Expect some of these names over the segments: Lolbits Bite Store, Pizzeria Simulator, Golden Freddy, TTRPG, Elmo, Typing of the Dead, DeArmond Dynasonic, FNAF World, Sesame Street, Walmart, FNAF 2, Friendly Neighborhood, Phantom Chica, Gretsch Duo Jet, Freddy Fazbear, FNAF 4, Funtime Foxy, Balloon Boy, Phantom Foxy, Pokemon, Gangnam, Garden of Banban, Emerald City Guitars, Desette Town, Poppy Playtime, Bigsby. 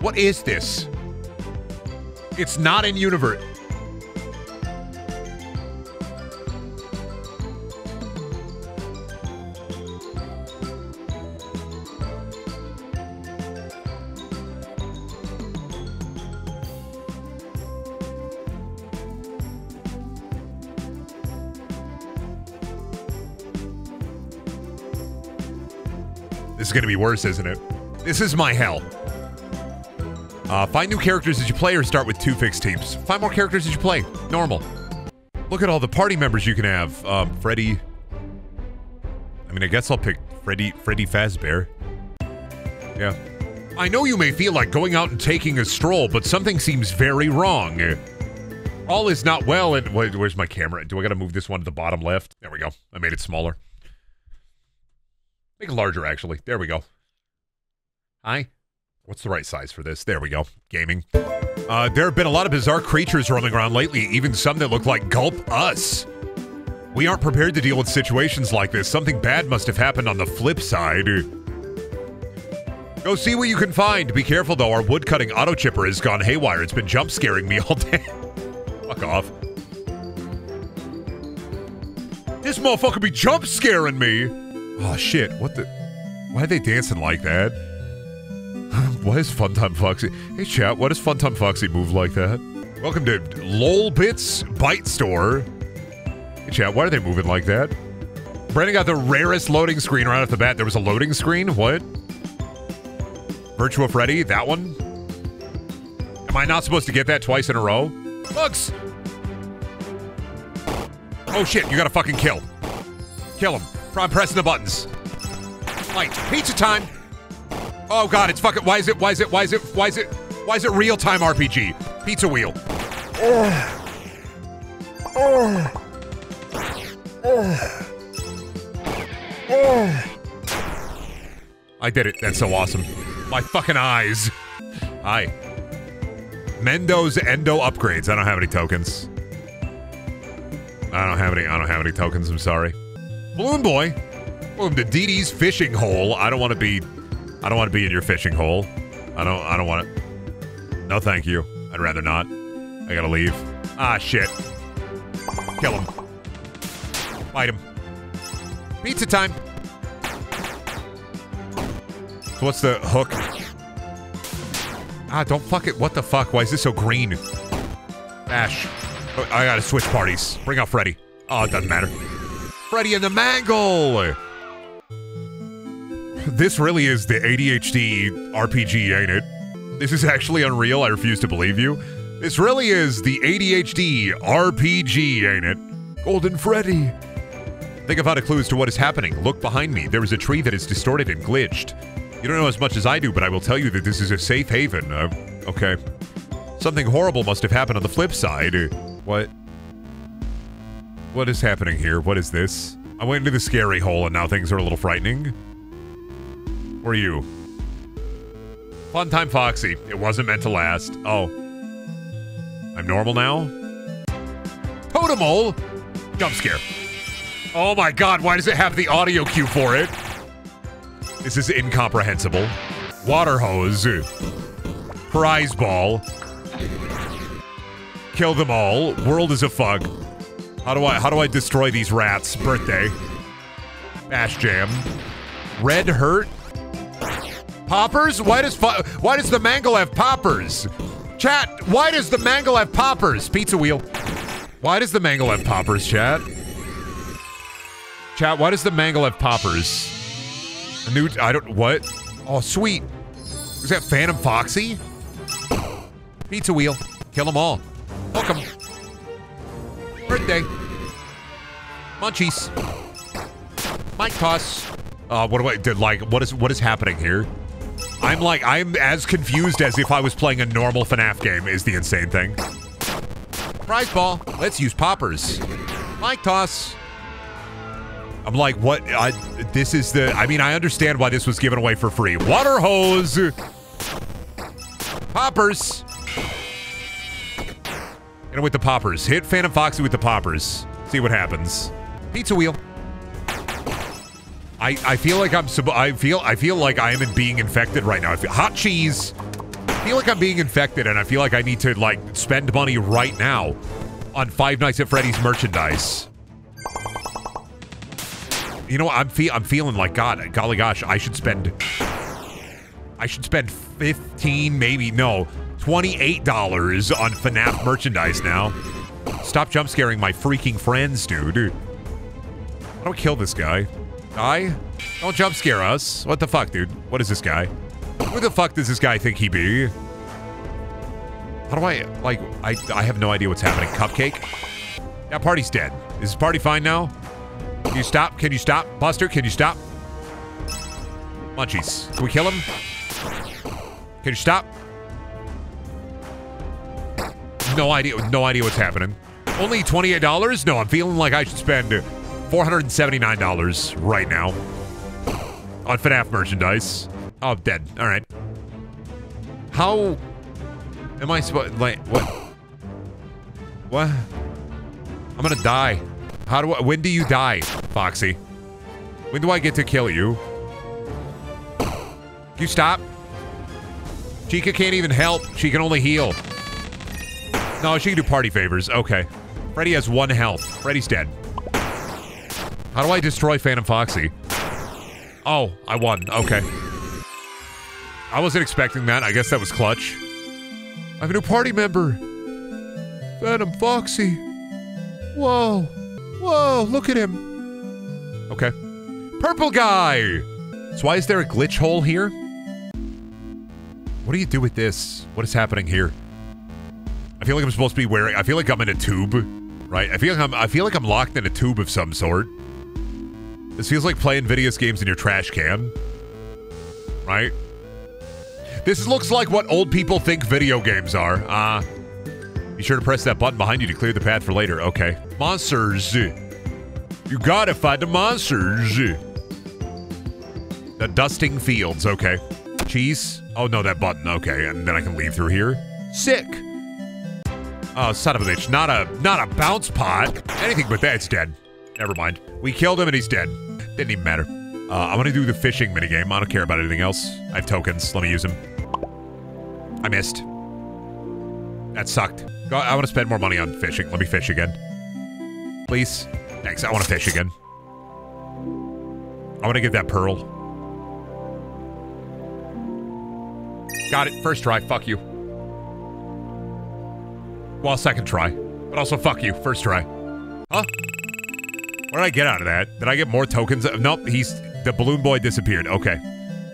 What is this? It's not in universe. This is gonna be worse, isn't it? This is my hell. Find new characters as you play or start with 2 fixed teams. Find more characters as you play. Normal. Look at all the party members you can have. Freddy. I mean, I guess I'll pick Freddy Fazbear. Yeah. I know you may feel like going out and taking a stroll, but something seems very wrong. All is not well and... Wait, where's my camera? Do I gotta move this one to the bottom left? There we go. I made it smaller. Make it larger, actually. There we go. Hi. What's the right size for this? There we go. Gaming. There have been a lot of bizarre creatures roaming around lately, even some that look like Gulp Us. We aren't prepared to deal with situations like this. Something bad must have happened on the flip side. Go see what you can find. Be careful, though. Our woodcutting auto-chipper has gone haywire. It's been jump-scaring me all day. Fuck off. This motherfucker be jump-scaring me! Oh shit, what the... Why are they dancing like that? Why is Funtime Foxy... Hey chat, why does Funtime Foxy move like that? Welcome to Lolbits Bite Store. Hey chat, why are they moving like that? Brandon got the rarest loading screen right off the bat. There was a loading screen? What? Virtua Freddy? That one? Am I not supposed to get that twice in a row? Bugs! Oh shit, you gotta fucking kill. Kill him. I'm pressing the buttons. Like, pizza time! Oh god, it's fucking- why is it real-time RPG? Pizza wheel. I did it. That's so awesome. My fucking eyes. Hi. Mendo's Endo upgrades. I don't have any tokens. I don't have any tokens, I'm sorry. Balloon Boy, welcome to Dee Dee's fishing hole. I don't want to be in your fishing hole. I don't want to. No, thank you. I'd rather not. I gotta leave. Ah, shit. Kill him. Bite him. Pizza time. So what's the hook? Ah, don't fuck it. What the fuck? Why is this so green? Ash. Oh, I gotta switch parties. Bring out Freddy. Oh, it doesn't matter. Freddy and the Mangle! This really is the ADHD RPG, ain't it? This is actually unreal, I refuse to believe you. This really is the ADHD RPG, ain't it? Golden Freddy! Think I've had a clue as to what is happening. Look behind me, there is a tree that is distorted and glitched. You don't know as much as I do, but I will tell you that this is a safe haven. Okay. Something horrible must have happened on the flip side. What? What is happening here? What is this? I went into the scary hole and now things are a little frightening. Or you. Funtime Foxy. It wasn't meant to last. Oh. I'm normal now? Totemole! Jump scare. Oh my god, why does it have the audio cue for it? This is incomprehensible. Water hose. Prize ball. Kill them all. World is a fuck. How do I destroy these rats? Birthday. Bash jam. Red hurt. Poppers? Why does the Mangle have poppers? Chat, why does the Mangle have poppers? Pizza wheel. Why does the Mangle have poppers, chat? Chat, why does the Mangle have poppers? A new, I don't, what? Oh, sweet. Is that Phantom Foxy? Pizza wheel. Kill them all. Hook 'em. Birthday. Munchies. Mic toss. What do I did like what is happening here? I'm as confused as if I was playing a normal FNAF game is the insane thing. Prize ball. Let's use poppers. Mic toss. I'm like, what? I understand why this was given away for free. Water hose. Poppers. And with the poppers. Hit Phantom Foxy with the poppers. See what happens. Pizza wheel. I feel like I feel like I am being infected right now. I feel hot cheese. I feel like I'm being infected, and I feel like I need to like spend money right now on Five Nights at Freddy's merchandise. You know what? I'm feeling like God, golly gosh, I should spend $28 on FNAF merchandise now. Stop jump scaring my freaking friends, dude. I don't kill this guy. Die? Don't jump scare us. What the fuck, dude? What is this guy? Who the fuck does this guy think he be? How do I, like, I have no idea what's happening. Cupcake? That party's dead. Is this party fine now? Can you stop? Can you stop? Buster, can you stop? Munchies. Can we kill him? Can you stop? No idea what's happening. Only $28? No, I'm feeling like I should spend $479 right now on FNAF merchandise. Oh, I'm dead. All right. How am I supposed, like, what? What? I'm gonna die. How do I, when do you die, Foxy? When do I get to kill you? Can you stop? Chica can't even help. She can only heal. No, she can do party favors. Okay. Freddy has one health. Freddy's dead. How do I destroy Phantom Foxy? Oh, I won. Okay. I wasn't expecting that. I guess that was clutch. I have a new party member. Phantom Foxy. Whoa. Whoa, look at him. Okay. Purple guy! So why is there a glitch hole here? What do you do with this? What is happening here? I feel like I'm supposed to be wearing... I feel like I'm in a tube, right? I feel like I'm locked in a tube of some sort. This feels like playing video games in your trash can, right? This looks like what old people think video games are. Be sure to press that button behind you to clear the path for later. Okay. Monsters. You gotta fight the monsters. The dusting fields. Okay. Cheese. Oh, no, that button. Okay, and then I can leave through here. Sick. Oh, son of a bitch. Not a bounce pot. Anything but that. It's dead. Never mind. We killed him and he's dead. Didn't even matter. I want to do the fishing minigame. I don't care about anything else. I have tokens. Let me use them. I missed. That sucked. I want to spend more money on fishing. Let me fish again. Please. Thanks. I want to fish again. I want to get that pearl. Got it. First try. Fuck you. Well, second try. But also, fuck you. First try. Huh? What did I get out of that? Did I get more tokens? Nope, the Balloon Boy disappeared. Okay.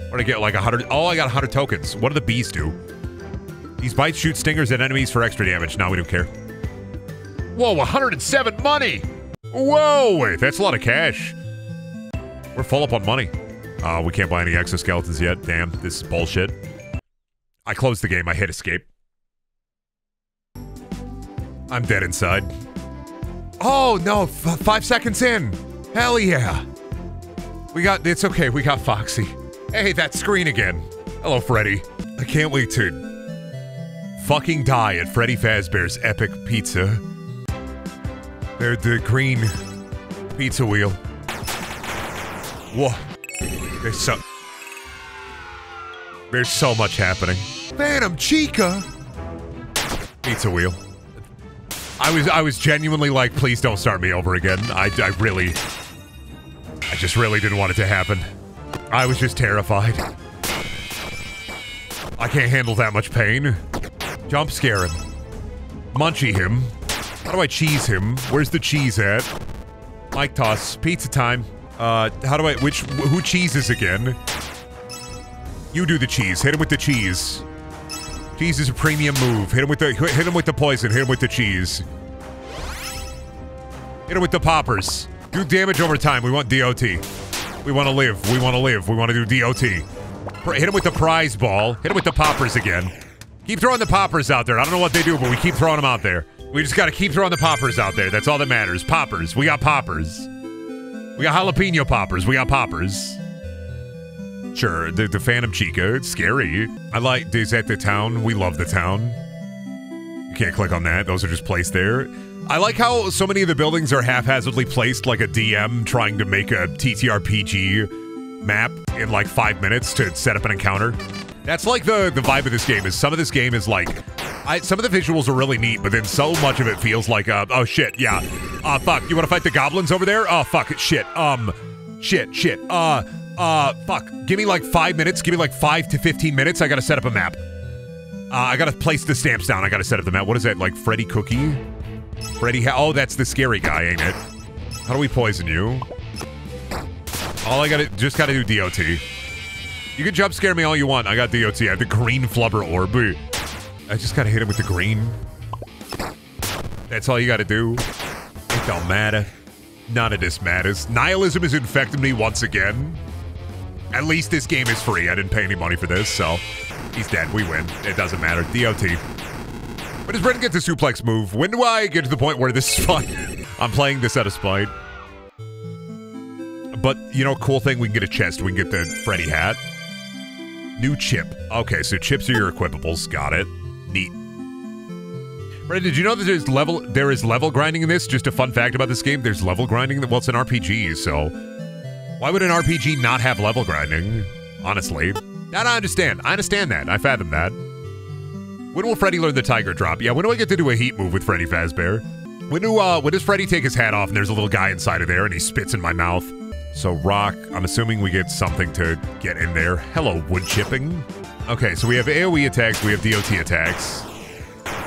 What did I get, like 100? Oh, I got 100 tokens. What do the bees do? These bites shoot stingers at enemies for extra damage. No, we don't care. Whoa, 107 money! Whoa, wait, that's a lot of cash. We're full up on money. We can't buy any exoskeletons yet. Damn, this is bullshit. I closed the game. I hit escape. I'm dead inside. Oh, no, 5 seconds in. Hell yeah. It's okay, we got Foxy. Hey, that screen again. Hello, Freddy. I can't wait to fucking die at Freddy Fazbear's epic pizza. They're the green pizza wheel. Whoa. There's so much happening. Phantom Chica! Pizza wheel. I was genuinely like, please don't start me over again. I just really didn't want it to happen. I was just terrified. I can't handle that much pain. Jump scare him. Munchie him. How do I cheese him? Where's the cheese at? Mic toss. Pizza time. Who cheeses again? You do the cheese. Hit him with the cheese. Cheese is a premium move. Hit him with the poison. Hit him with the cheese. Hit him with the poppers. Do damage over time. We want DOT. We want to live. We want to live. We want to do DOT. Hit him with the prize ball. Hit him with the poppers again. Keep throwing the poppers out there. I don't know what they do, but we keep throwing them out there. We just got to keep throwing the poppers out there. That's all that matters. Poppers. We got poppers. We got jalapeno poppers. We got poppers. Sure, the Phantom Chica, it's scary. I like Desette Town. We love the town. You can't click on that. Those are just placed there. I like how so many of the buildings are haphazardly placed, like a DM trying to make a TTRPG map in like 5 minutes to set up an encounter. That's like the vibe of this game is some of this game is like, some of the visuals are really neat, but then so much of it feels like, oh shit, yeah. Fuck, you wanna fight the goblins over there? Oh, fuck, shit, fuck. Give me like 5 minutes, give me like 5 to 15 minutes, I gotta set up a map. I gotta place the stamps down, I gotta set up the map. What is that, like Freddy Cookie? Oh, that's the scary guy, ain't it? How do we poison you? All I gotta, just gotta do DOT. You can jump scare me all you want, I got DOT, I have the green flubber orb. I just gotta hit him with the green. That's all you gotta do. It don't matter. None of this matters. Nihilism has infected me once again. At least this game is free. I didn't pay any money for this, so he's dead. We win. It doesn't matter. DOT. When does Brendan get the suplex move? When do I get to the point where this is fun? I'm playing this out of spite. But, you know, cool thing, we can get a chest. We can get the Freddy hat. New chip. Okay, so chips are your equipables. Got it. Neat. Brendan, did you know that there is level grinding in this? Just a fun fact about this game, there's level grinding. Well, it's an RPG, so why would an RPG not have level grinding? Honestly. That I understand. I understand that. I fathom that. When will Freddy learn the tiger drop? Yeah, when do I get to do a heat move with Freddy Fazbear? When does Freddy take his hat off and there's a little guy inside of there and he spits in my mouth? So rock, I'm assuming we get something to get in there. Hello, wood chipping. Okay, so we have AoE attacks, we have DOT attacks.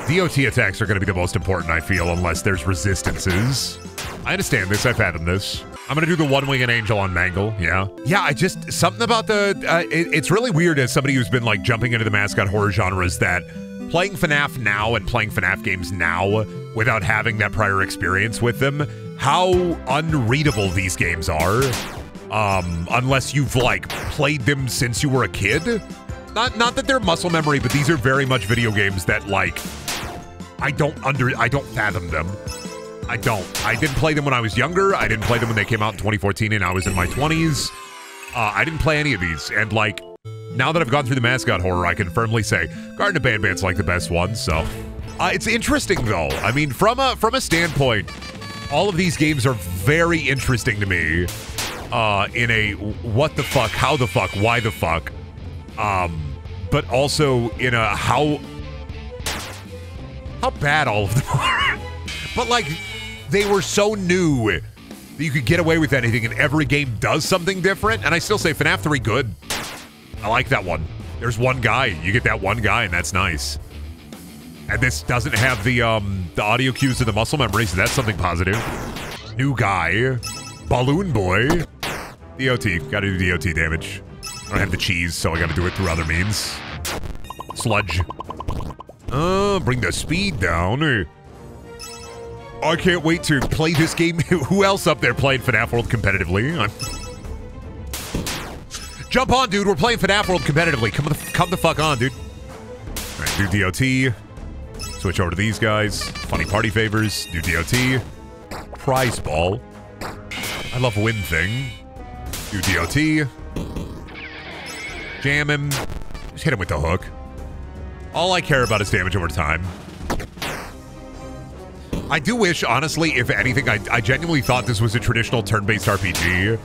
DOT attacks are going to be the most important, I feel, unless there's resistances. I understand this. I fathom this. I'm going to do the one-winged angel on Mangle, yeah? Yeah, I just... Something about the... it's really weird as somebody who's been, like, jumping into the mascot horror genres that playing FNAF now and playing FNAF games now without having that prior experience with them, how unreadable these games are, unless you've, like, played them since you were a kid. Not that they're muscle memory, but these are very much video games that, like... I don't fathom them. I don't. I didn't play them when I was younger. I didn't play them when they came out in 2014 and I was in my 20s. I didn't play any of these. And like, now that I've gone through the mascot horror, I can firmly say Garden of Banban's like the best one. So it's interesting though. I mean, from a standpoint, all of these games are very interesting to me in a what the fuck, how the fuck, why the fuck, but also in a how bad all of them are. But like, they were so new that you could get away with anything, and every game does something different. And I still say FNAF 3 good. I like that one. There's one guy. You get that one guy, and that's nice. And this doesn't have the audio cues or the muscle memory, so that's something positive. New guy. Balloon Boy. DOT. Gotta do DOT damage. I don't have the cheese, so I gotta do it through other means. Sludge. Bring the speed down. I can't wait to play this game. Who else up there playing FNAF World competitively? Jump on, dude. We're playing FNAF World competitively. Come the fuck on, dude. All right, do DOT. Switch over to these guys. Funny party favors. Do DOT. Prize ball. I love win thing. Do DOT. Jam him. Just hit him with the hook. All I care about is damage over time. I do wish, honestly, if anything, I genuinely thought this was a traditional turn-based RPG.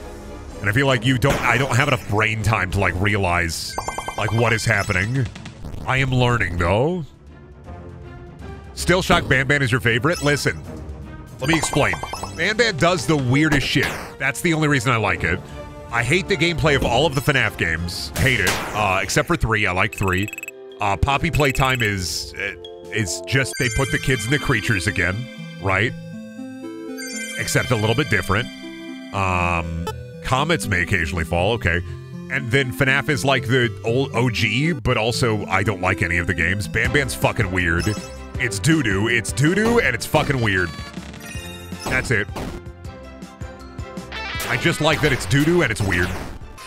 And I feel like I don't have enough brain time to, like, realize, like, what is happening. I am learning, though. Still shocked Banban is your favorite? Listen, let me explain. Banban does the weirdest shit. That's the only reason I like it. I hate the gameplay of all of the FNAF games. Hate it. Except for 3. I like 3. Poppy Playtime is just, they put the kids in the creatures again, right? Except a little bit different. Comets may occasionally fall, okay. And then FNAF is like the old OG, but also I don't like any of the games. Banban's fucking weird. It's doo-doo, and it's fucking weird. That's it. I just like that it's doo-doo and it's weird.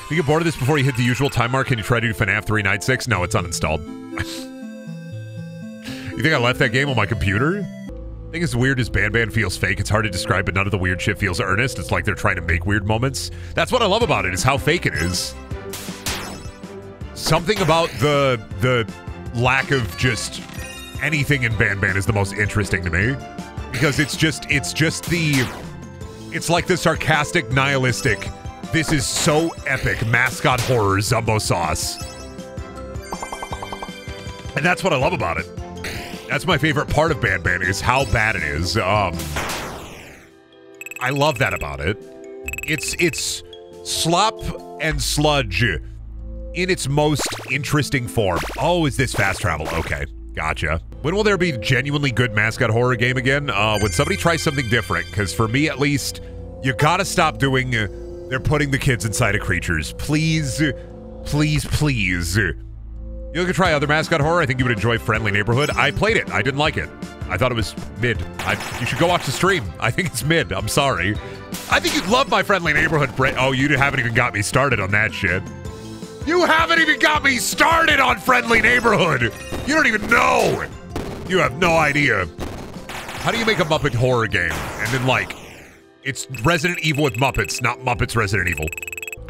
If you get bored of this before you hit the usual time mark, can you try to do FNAF 3 Night 6? No, it's uninstalled. You think I left that game on my computer? I think it's weird as Banban feels fake. It's hard to describe, but none of the weird shit feels earnest. It's like they're trying to make weird moments. That's what I love about it, is how fake it is. Something about the lack of just anything in Banban is the most interesting to me, because it's like the sarcastic, nihilistic, this is so epic mascot horror Zumbo sauce. And that's what I love about it. That's my favorite part of Banban, is how bad it is. I love that about it. It's slop and sludge in its most interesting form. Oh, is this fast travel? Okay, gotcha. When will there be a genuinely good mascot horror game again? When somebody tries something different, because for me at least, you gotta stop doing, they're putting the kids inside of creatures. Please, please, please. You could try other mascot horror. I think you would enjoy Friendly Neighborhood. I played it. I didn't like it. I thought it was mid. You should go watch the stream. I think it's mid. I'm sorry. I think you'd love my Friendly Neighborhood. Oh, you haven't even got me started on that shit. You haven't even got me started on Friendly Neighborhood. You don't even know. You have no idea. How do you make a Muppet horror game? And then, like, it's Resident Evil with Muppets, not Muppets Resident Evil.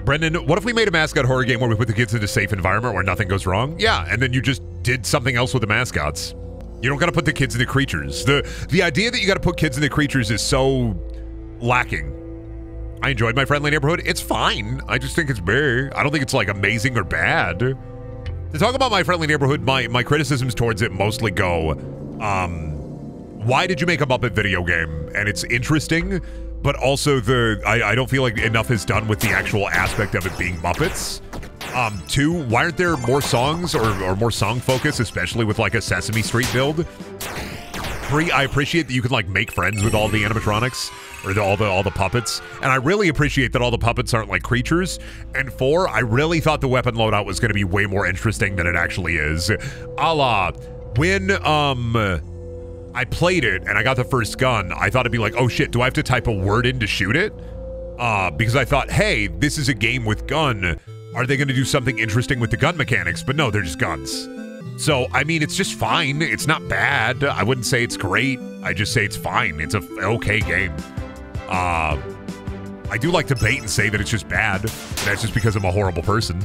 Brendan, what if we made a mascot horror game where we put the kids in a safe environment where nothing goes wrong? Yeah, and then you just did something else with the mascots. You don't gotta put the kids in the creatures. The idea that you gotta put kids in the creatures is so lacking. I enjoyed my Friendly Neighborhood. It's fine. I just think it's bad. I don't think it's like amazing or bad. To talk about my Friendly Neighborhood, my criticisms towards it mostly go, why did you make a Muppet video game? And it's interesting, but also I don't feel like enough is done with the actual aspect of it being Muppets. Two, why aren't there more songs or more song focus, especially with like a Sesame Street build? Three, I appreciate that you can like make friends with all the animatronics or all the puppets, and I really appreciate that all the puppets aren't like creatures. And four, I really thought the weapon loadout was going to be way more interesting than it actually is. A la when I played it and I got the first gun, I thought it'd be like, oh shit, do I have to type a word in to shoot it? Because I thought, hey, this is a game with gun. Are they gonna do something interesting with the gun mechanics? But no, they're just guns. So, I mean, it's just fine. It's not bad. I wouldn't say it's great. I just say it's fine. It's a okay game. I do like to bait and say that it's just bad. That's just because I'm a horrible person.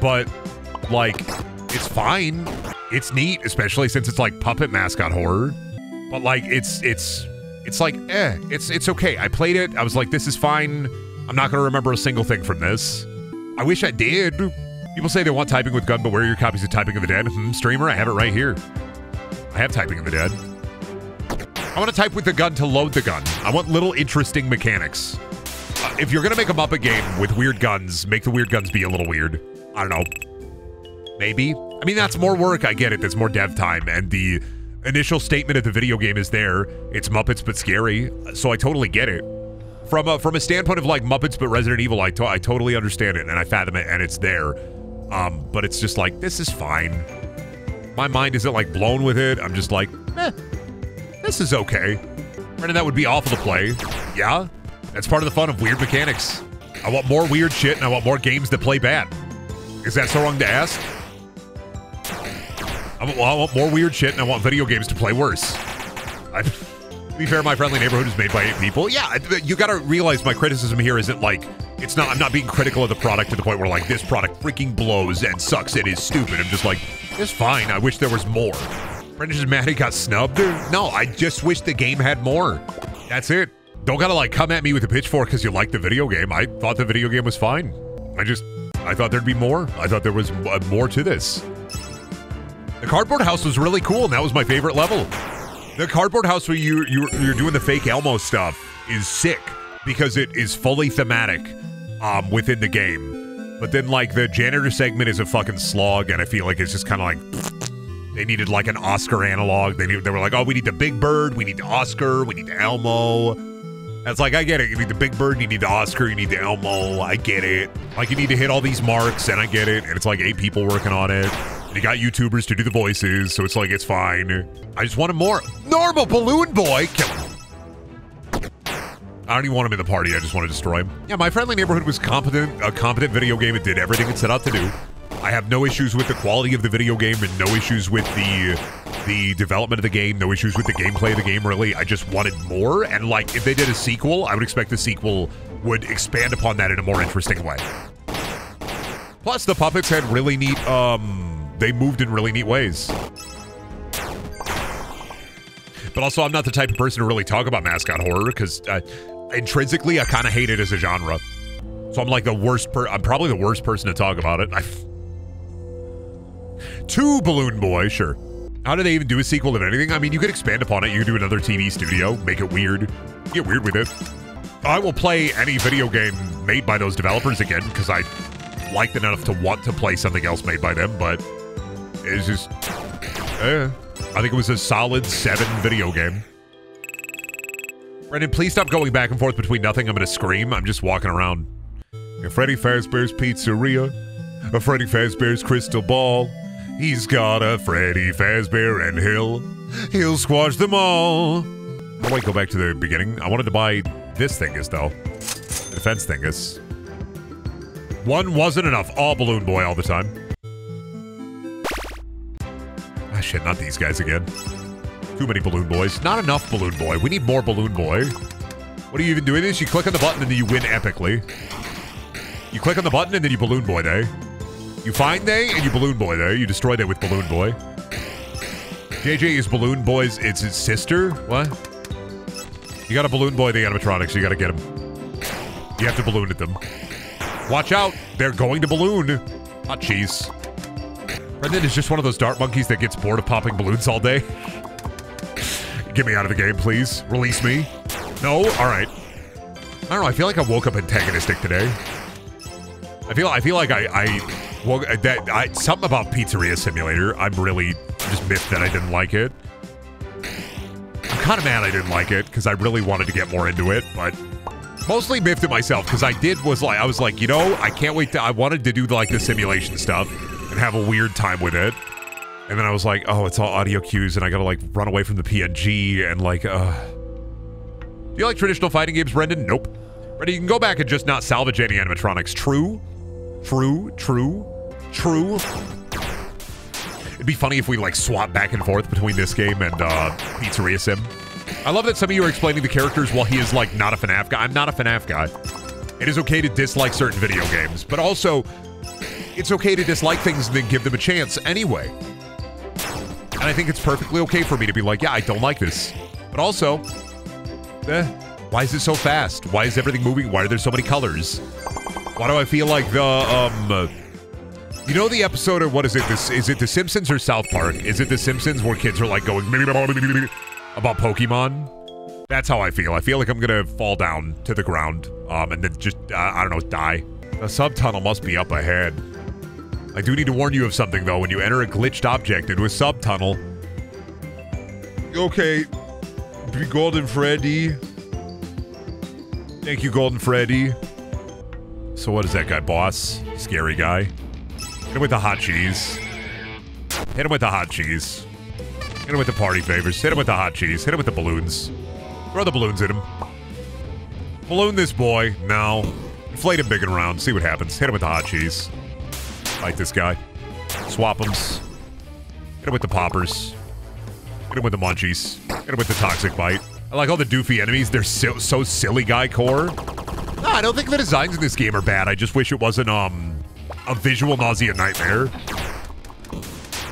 But, like, it's fine. It's neat, especially since it's like puppet mascot horror. But like, it's like, eh, it's okay. I played it, I was like, this is fine. I'm not gonna remember a single thing from this. I wish I did. People say they want Typing with Gun, but where are your copies of Typing of the Dead? Streamer, I have it right here. I have Typing of the Dead. I wanna type with the gun to load the gun. I want little interesting mechanics. If you're gonna make a Muppet game with weird guns, make the weird guns be a little weird. I don't know, maybe. I mean, that's more work, I get it, that's more dev time, and the initial statement of the video game is there, it's Muppets but scary, so I totally get it. From a standpoint of like Muppets but Resident Evil, I totally understand it, and I fathom it, and it's there. But it's just like, this is fine. My mind isn't like blown with it, I'm just like, eh, this is okay. Brendan, that would be awful to play. Yeah, that's part of the fun of weird mechanics. I want more weird shit, and I want more games that play bad. Is that so wrong to ask? I want more weird shit, and I want video games to play worse. To be fair, my Friendly Neighborhood is made by 8 people. Yeah, you gotta realize my criticism here isn't like, I'm not being critical of the product to the point where like, this product freaking blows and sucks and is stupid. I'm just like, it's fine, I wish there was more. Brendan's mad he got snubbed? No, I just wish the game had more. That's it. Don't gotta like come at me with a pitchfork because you like the video game. I thought the video game was fine. I thought there'd be more. I thought there was more to this. The cardboard house was really cool, and that was my favorite level. The cardboard house where you're doing the fake Elmo stuff is sick because it is fully thematic within the game. But then like the janitor segment is a fucking slog, and I feel like it's just kind of like they needed like an Oscar analog. They were like, oh, we need the Big Bird, we need the Oscar, we need the Elmo. That's like, I get it. You need the Big Bird, you need the Oscar, you need the Elmo. I get it. Like you need to hit all these marks, and I get it. And it's like 8 people working on it. They got YouTubers to do the voices, so it's like, it's fine. I just wanted more. Normal Balloon Boy! Kill him. I don't even want him in the party, I just want to destroy him. Yeah, my Friendly Neighborhood was a competent video game. It did everything it set out to do. I have no issues with the quality of the video game and no issues with the development of the game, no issues with the gameplay of the game, really. I just wanted more, and like, if they did a sequel, I would expect the sequel would expand upon that in a more interesting way. Plus, the puppets had really neat, they moved in really neat ways. But also, I'm not the type of person to really talk about mascot horror because intrinsically, I kind of hate it as a genre. So I'm like the worst I'm probably the worst person to talk about it. To Balloon Boy, sure. How do they even do a sequel of anything? I mean, you could expand upon it. You could do another TV studio, make it weird, get weird with it. I will play any video game made by those developers again because I liked it enough to want to play something else made by them, but it's just... I think it was a solid 7 video game. Brendan, please stop going back and forth between nothing. I'm going to scream. I'm just walking around. Freddy Fazbear's Pizzeria. Freddy Fazbear's Crystal Ball. He's got a Freddy Fazbear and he'll squash them all. I might go back to the beginning. I wanted to buy this thingus, though. The defense thingus. One wasn't enough. All Balloon Boy all the time. Ah, shit, not these guys again. Too many Balloon Boys. Not enough Balloon Boy. We need more Balloon Boy. What are you even doing? Is you click on the button and then you win epically. You click on the button and then you Balloon Boy they. You find they and you Balloon Boy they. You destroy they with Balloon Boy. JJ is Balloon Boy's. It's his sister. What? You gotta Balloon Boy the animatronics. You gotta get them. You have to balloon at them. Watch out! They're going to balloon. Hot cheese. Brendan is just one of those dart monkeys that gets bored of popping balloons all day. Get me out of the game, please. Release me. No? Alright. I don't know, I feel like I woke up antagonistic today. I feel like I woke that something about Pizzeria Simulator. I'm really just miffed that I didn't like it. I'm kinda mad I didn't like it, because I really wanted to get more into it, but mostly miffed at myself, because I was like, you know, I can't wait to I wanted to do like the simulation stuff and have a weird time with it. And then I was like, oh, it's all audio cues, and I gotta, like, run away from the PNG, and, like, Do you like traditional fighting games, Brendan? Nope. Brendan, you can go back and just not salvage any animatronics. True. True. True. True. It'd be funny if we, like, swap back and forth between this game and, Pizzeria Sim. I love that some of you are explaining the characters while he is, like, not a FNAF guy. I'm not a FNAF guy. It is okay to dislike certain video games, but also, it's okay to dislike things and then give them a chance anyway. And I think it's perfectly okay for me to be like, yeah, I don't like this. But also, why is it so fast? Why is everything moving? Why are there so many colors? Why do I feel like the, you know the episode of, what is it, this, is it The Simpsons or South Park? Is it The Simpsons where kids are like going about Pokemon? That's how I feel. I feel like I'm gonna fall down to the ground and then just, I don't know, die. The subtunnel must be up ahead. I do need to warn you of something, though. When you enter a glitched object into a subtunnel... Okay. Golden Freddy. Thank you, Golden Freddy. So what is that guy, boss? Scary guy. Hit him with the hot cheese. Hit him with the hot cheese. Hit him with the party favors. Hit him with the hot cheese. Hit him with the balloons. Throw the balloons at him. Balloon this boy. No. Inflate him big and round. See what happens. Hit him with the hot cheese. Fight this guy. Swap him. Hit him with the poppers. Hit him with the munchies. Hit him with the toxic bite. I like all the doofy enemies. They're so silly guy core. No, I don't think the designs in this game are bad. I just wish it wasn't a visual nausea nightmare.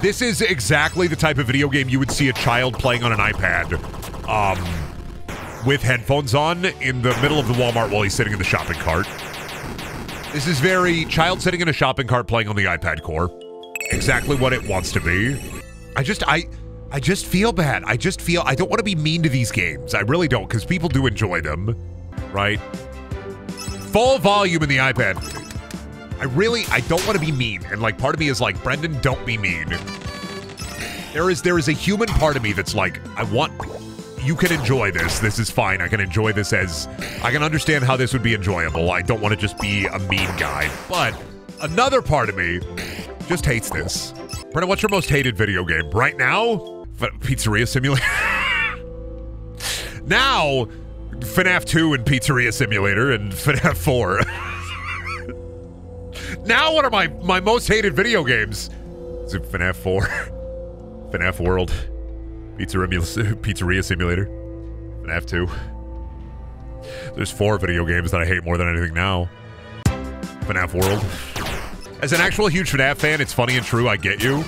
This is exactly the type of video game you would see a child playing on an iPad with headphones on in the middle of the Walmart while he's sitting in the shopping cart. This is very child sitting in a shopping cart playing on the iPad core. Exactly what it wants to be. I just feel bad. I don't want to be mean to these games. I really don't, because people do enjoy them, right? Full volume in the iPad. I don't want to be mean. And like, part of me is like, Brendan, don't be mean. There is a human part of me that's like, you can enjoy this. This is fine. I can enjoy this as... I can understand how this would be enjoyable. I don't want to just be a mean guy. But another part of me just hates this. Brendan, what's your most hated video game? Right now? Pizzeria Simulator? Now, FNAF 2 and Pizzeria Simulator and FNAF 4. Now what are my most hated video games? Is it FNAF 4? FNAF World? Pizzeria Simulator. FNAF 2. There's 4 video games that I hate more than anything now. FNAF World. As an actual huge FNAF fan, it's funny and true, I get you.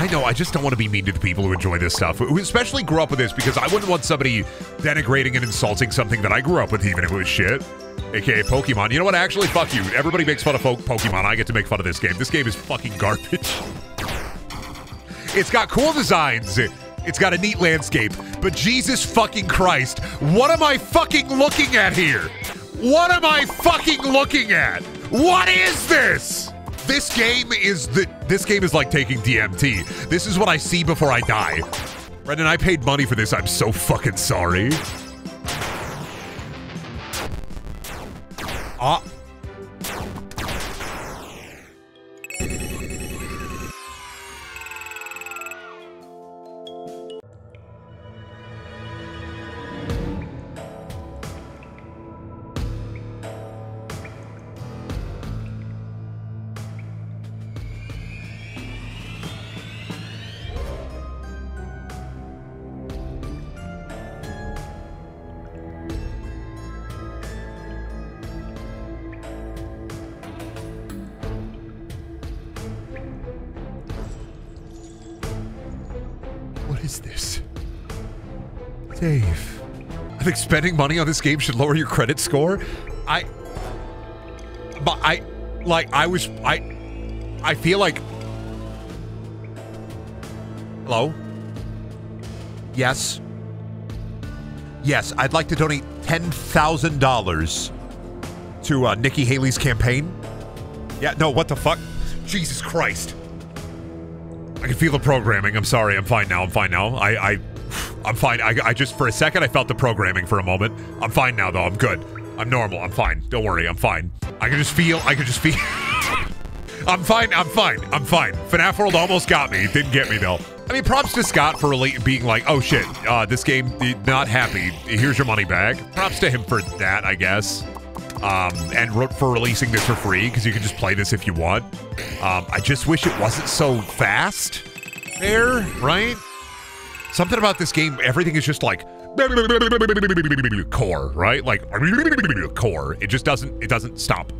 I know, I just don't want to be mean to the people who enjoy this stuff, who especially grew up with this, because I wouldn't want somebody denigrating and insulting something that I grew up with, even if it was shit. AKA Pokemon. You know what? Actually, fuck you. Everybody makes fun of Pokemon. I get to make fun of this game. This game is fucking garbage. It's got cool designs. It's got a neat landscape. But Jesus fucking Christ, what am I fucking looking at here? What am I fucking looking at? What is this? This game is like taking DMT. This is what I see before I die. Brendan, I paid money for this. I'm so fucking sorry. Ah. Dave, I think spending money on this game should lower your credit score. I feel like. Hello? Yes. Yes, I'd like to donate $10,000 to Nikki Haley's campaign. Yeah, no, what the fuck? Jesus Christ. I can feel the programming. I'm sorry. I'm fine now. I'm fine now. I'm fine. I just, for a second, I felt the programming for a moment. I'm fine now, though. I'm good. I'm normal. I'm fine. Don't worry. I'm fine. I can just feel. I'm fine. I'm fine. I'm fine. FNAF World almost got me. It didn't get me, though. I mean, props to Scott for being like, oh, shit, this game, not happy. Here's your money back. Props to him for that, I guess. And for releasing this for free, because you can just play this if you want. I just wish it wasn't so fast there, right? Something about this game, everything is just like core, right? Like core. It just doesn't stop.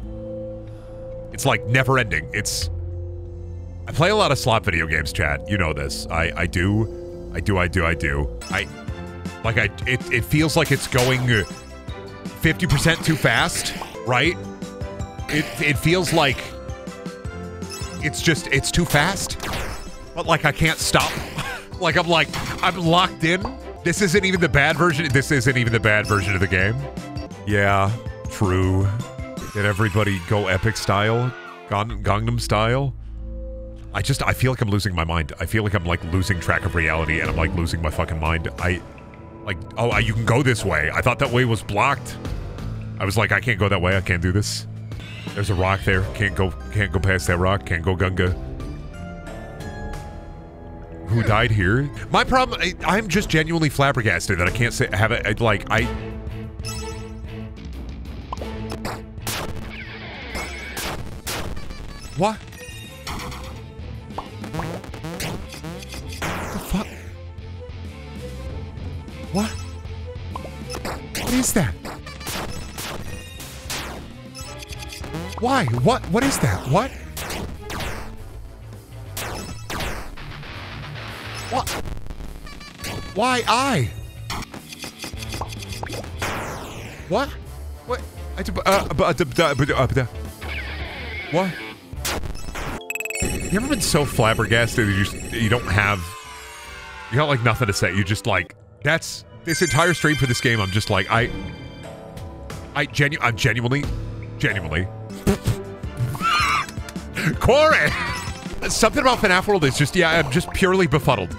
It's like never ending. I play a lot of slot video games, chat. You know this. I do. It feels like it's going 50% too fast, right? It feels like it's too fast. But like I can't stop. Like, I'm locked in. This isn't even the bad version. This isn't even the bad version of the game. Yeah, true. Did everybody go epic style? Gangnam style? I feel like I'm losing my mind. I feel like I'm, like, losing track of reality, and I'm, like, losing my fucking mind. Oh, you can go this way. I thought that way was blocked. I was like, I can't go that way. I can't do this. There's a rock there. Can't go past that rock. Can't go Gunga. Who died here? My problem, I'm just genuinely flabbergasted that I can't say, have it, like, What? What the fuck? What? What is that? Why? What is that? What? What? Why I? What? What? What? You ever been so flabbergasted that you don't have... You got, like, nothing to say. You just, like... That's... This entire stream for this game, I'm just like, I'm genuinely... Genuinely. Corey! Something about FNAF World is just, yeah, I'm just purely befuddled.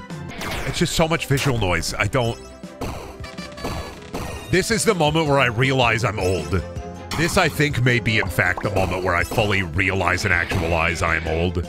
It's just so much visual noise. I don't... This is the moment where I realize I'm old. This, I think, may be, in fact, the moment where I fully realize and actualize I'm old.